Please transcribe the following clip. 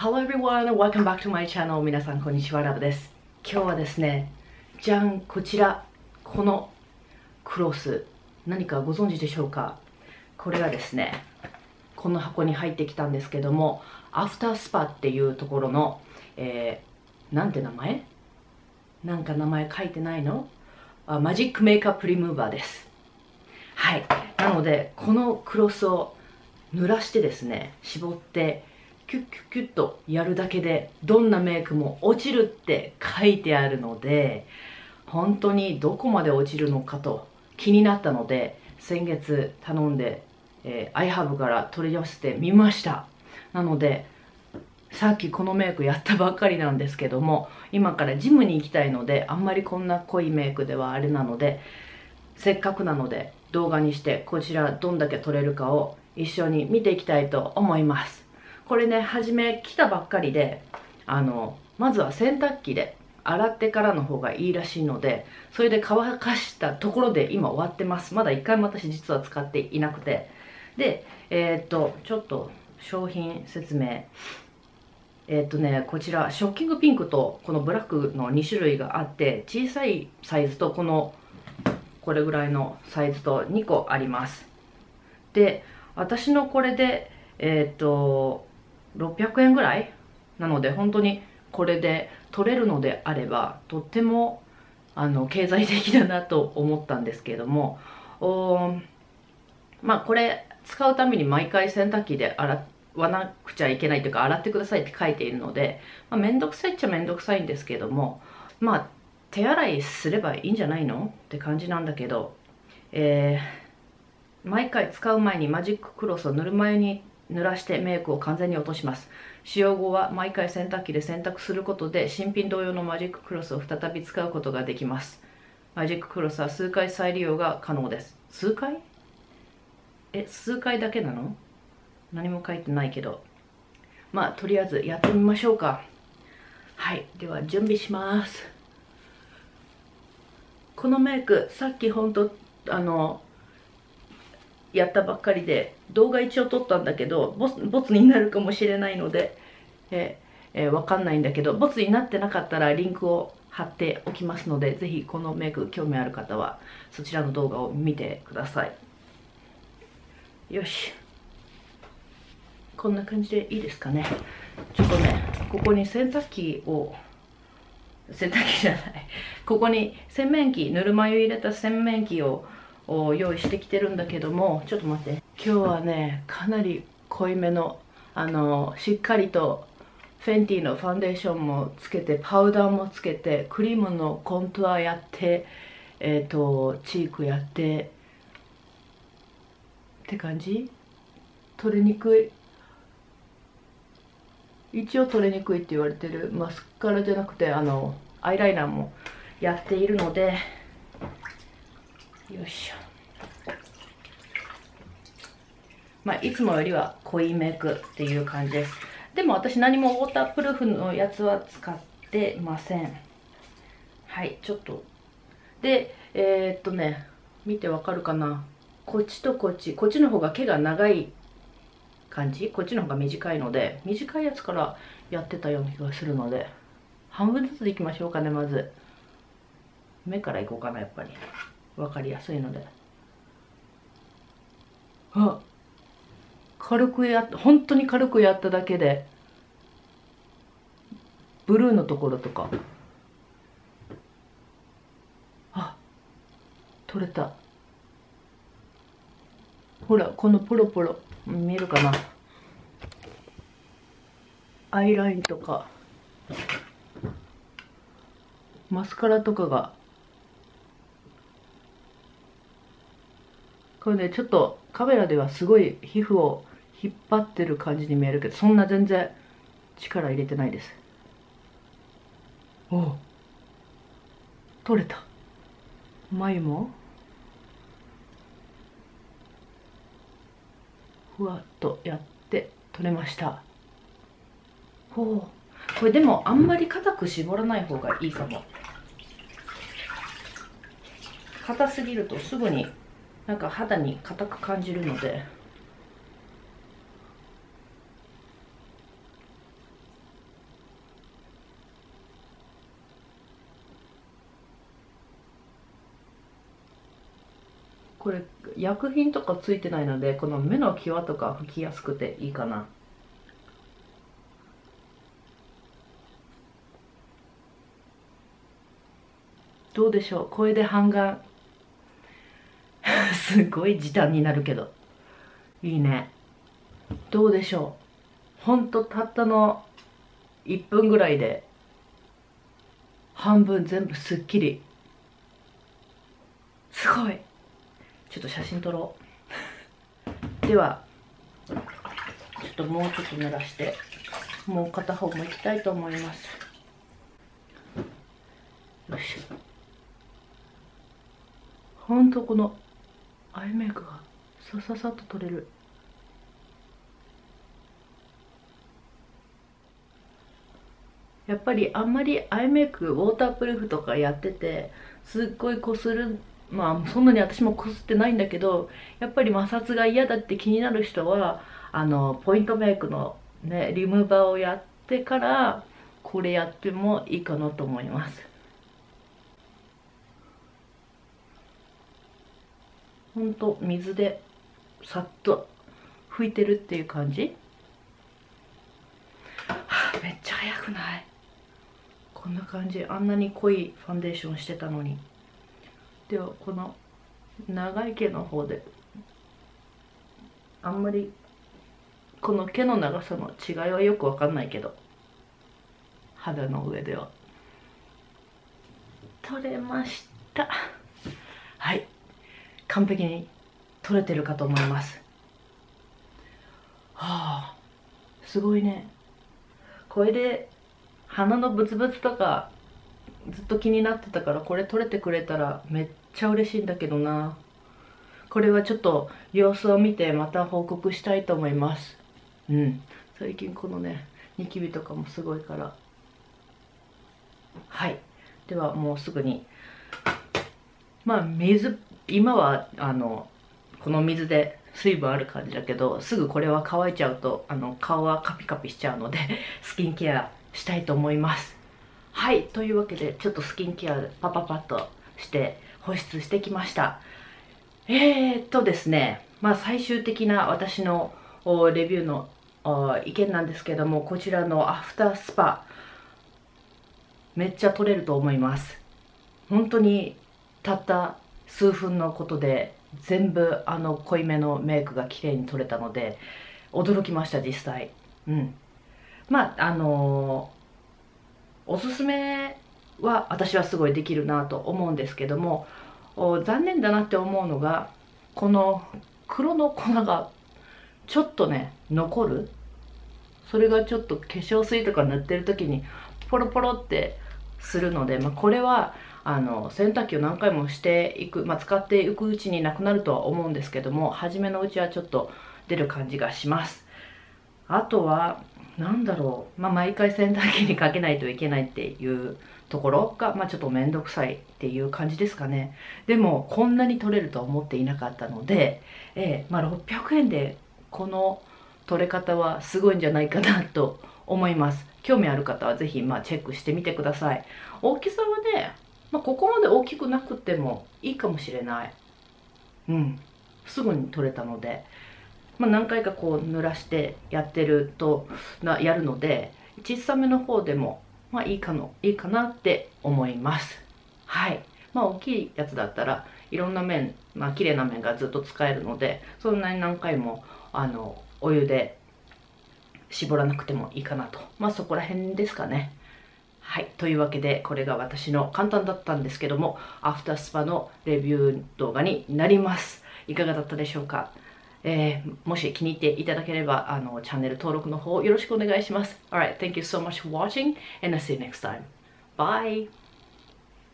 Hello everyone, welcome back to my channel. 皆さんこんにちは、ラブです。今日はですね、じゃん、こちら、このクロス、何かご存知でしょうか？これがですね、この箱に入ってきたんですけども、アフタースパっていうところの、なんて名前？なんか名前書いてないの？あ、マジックメイクアップリムーバーです。はい、なので、このクロスを濡らしてですね、絞って、キュッキュッキュッとやるだけでどんなメイクも落ちるって書いてあるので、本当にどこまで落ちるのかと気になったので、先月頼んで、iHerb から取り寄せてみました。なのでさっきこのメイクやったばっかりなんですけども、今からジムに行きたいので、あんまりこんな濃いメイクではあれなので、せっかくなので動画にしてこちらどんだけ取れるかを一緒に見ていきたいと思います。これね、初め来たばっかりで、まずは洗濯機で洗ってからの方がいいらしいので、それで乾かしたところで今終わってます。まだ1回も私実は使っていなくて。で、ちょっと商品説明。こちら、ショッキングピンクとこのブラックの2種類があって、小さいサイズとこれぐらいのサイズと2個あります。で、私のこれで、600円ぐらいなので、本当にこれで取れるのであればとっても経済的だなと思ったんですけれども、まあこれ使うために毎回洗濯機で洗わなくちゃいけないというか、洗ってくださいって書いているので、まあ、めんどくさいっちゃめんどくさいんですけれども、まあ手洗いすればいいんじゃないのって感じなんだけど、毎回使う前にマジッククロスを塗る前に濡らしてメイクを完全に落とします。使用後は毎回洗濯機で洗濯することで、新品同様のマジッククロスを再び使うことができます。マジッククロスは数回再利用が可能です。数回？数回だけなの？何も書いてないけど、まあとりあえずやってみましょうか。はい、では準備します。このメイク、さっきほんとやったばっかりで、動画一応撮ったんだけど、ボツになるかもしれないので、わかんないんだけど、ボツになってなかったらリンクを貼っておきますので、ぜひこのメイク興味ある方はそちらの動画を見てください。よし、こんな感じでいいですかね。ちょっとね、ここにここに洗面器、ぬるま湯入れた洗面器を用意してきてるんだけども、ちょっと待って。今日はね、かなり濃いめのしっかりとフェンティのファンデーションもつけて、パウダーもつけて、クリームのコントアやって、チークやってって感じ。取れにくい、一応取れにくいって言われてるマスカラじゃなくてアイライナーもやっているので、よいしょ。まあいつもよりは濃いメイクっていう感じです。でも私何もウォータープルーフのやつは使ってません。はい、ちょっとで見てわかるかな、こっちとこっち、こっちの方が毛が長い感じ、こっちの方が短いので、短いやつからやってたような気がするので、半分ずついきましょうかね。まず目からいこうかな、やっぱり分かりやすいので。あ、軽く本当に軽くやっただけで、ブルーのところとか、あ、取れた。ほら、このポロポロ見えるかな、アイラインとかマスカラとかが。これね、ちょっとカメラではすごい皮膚を引っ張ってる感じに見えるけど、そんな全然力入れてないです。お、取れた。眉もふわっとやって取れました。ほう、これでもあんまり固く絞らない方がいいかも。固すぎるとすぐになんか肌に硬く感じるので、これ薬品とかついてないので、この目の際とか拭きやすくていいかな。どうでしょう、これで半眼すごい時短になるけどいいね。どうでしょう、ほんとたったの1分ぐらいで半分全部すっきり。すごい。ちょっと写真撮ろう。ではちょっともうちょっと濡らして、もう片方もいきたいと思います。よいしょ。ほんとこのアイメイクがさささっと取れる。やっぱりあんまりアイメイクウォータープルーフとかやっててすっごいこする、まあそんなに私もこすってないんだけど、やっぱり摩擦が嫌だって気になる人はポイントメイクのねリムーバーをやってからこれやってもいいかなと思います。ほんと水でさっと拭いてるっていう感じ。はあ、めっちゃ早くない？こんな感じ。あんなに濃いファンデーションしてたのに。ではこの長い毛の方で、あんまりこの毛の長さの違いはよくわかんないけど、肌の上では取れました。はい、完璧に取れてるかと思います。はあ、すごいね。これで鼻のブツブツとかずっと気になってたから、これ取れてくれたらめっちゃ嬉しいんだけどな。これはちょっと様子を見てまた報告したいと思います。うん、最近このねニキビとかもすごいから。はい、ではもうすぐに、まあ水、今はこの水で水分ある感じだけど、すぐこれは乾いちゃうと顔はカピカピしちゃうのでスキンケアしたいと思います。はい、というわけでちょっとスキンケアパパパッとして保湿してきました。ですね、まあ最終的な私のレビューの意見なんですけども、こちらのアフタースパめっちゃ取れると思います。本当にたった数分のことで全部濃いめのメイクが綺麗に取れたので驚きました、実際。うん、まあおすすめは私はすごいできるなと思うんですけども、残念だなって思うのがこの黒の粉がちょっとね残る。それがちょっと化粧水とか塗ってる時にポロポロってするので、まあ、これは洗濯機を何回もしていく、まあ、使っていくうちになくなるとは思うんですけども、初めのうちはちょっと出る感じがします。あとはなんだろう、まあ、毎回洗濯機にかけないといけないっていうところが、まあ、ちょっと面倒くさいっていう感じですかね。でもこんなに取れるとは思っていなかったので、まあ、600円でこの取れ方はすごいんじゃないかなと思います。興味ある方は是非、まあ、チェックしてみてください。大きさはね、まあ、ここまで大きくなくてもいいかもしれない。うん、すぐに取れたので。まあ、何回かこう濡らしてやるので、小さめの方でもまあいいかなって思います。はい、まあ大きいやつだったらいろんな面、まあ綺麗な面がずっと使えるので、そんなに何回もお湯で絞らなくてもいいかなと、まあそこら辺ですかね。はい、というわけでこれが私の簡単だったんですけどもアフタースパのレビュー動画になります。いかがだったでしょうか。もし気に入っていただければチャンネル登録の方よろしくお願いします。Alright, thank you so much for watching and I'll see you next time. Bye!